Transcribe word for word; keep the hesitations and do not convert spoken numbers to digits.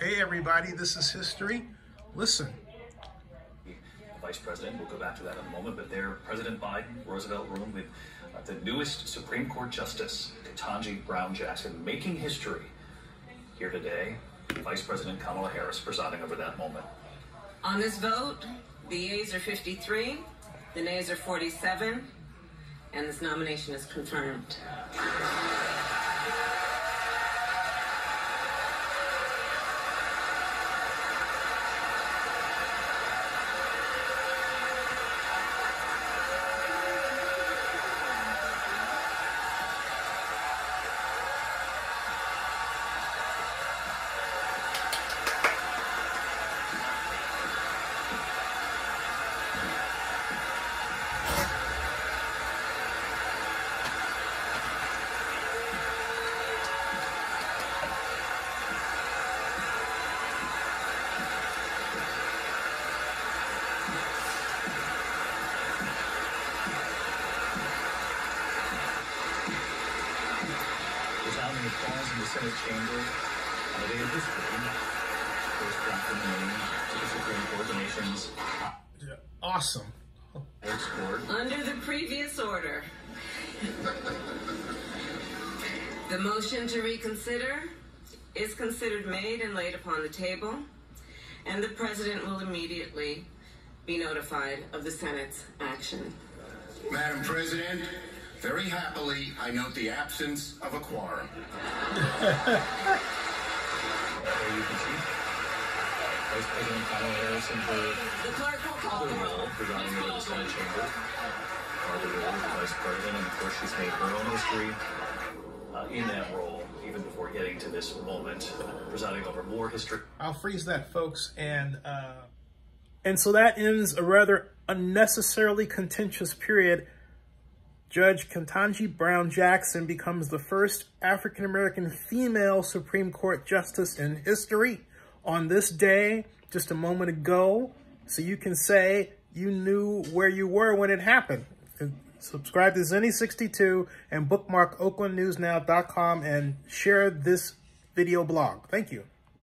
Hey everybody, this is History. Listen. Vice President, we'll go back to that in a moment, but there, President Biden, Roosevelt room with uh, the newest Supreme Court Justice, Ketanji Brown Jackson, making history here today. Vice President Kamala Harris presiding over that moment. On this vote, the yeas are fifty-three, the nays are forty-seven, and this nomination is confirmed. Applause in the Senate chamber on the day of this voting. First afternoon to the Supreme Court, the nation's awesome export. Under the previous order, the motion to reconsider is considered made and laid upon the table, and the president will immediately be notified of the Senate's action. Madam President, very happily, I note the absence of a quorum. There you can see Vice President Kamala Harris and her the clerk will call the roll presiding over the Senate chamber. Barbara Dole, the Vice President, and of course she's made her own history uh, in that role, even before getting to this moment, uh, presiding over more history. I'll freeze that, folks, and uh, and so that ends a rather unnecessarily contentious period. Judge Ketanji Brown Jackson becomes the first African-American female Supreme Court justice in history on this day, just a moment ago. So you can say you knew where you were when it happened. Subscribe to Zennie sixty-two and bookmark oakland news now dot com and share this video blog. Thank you.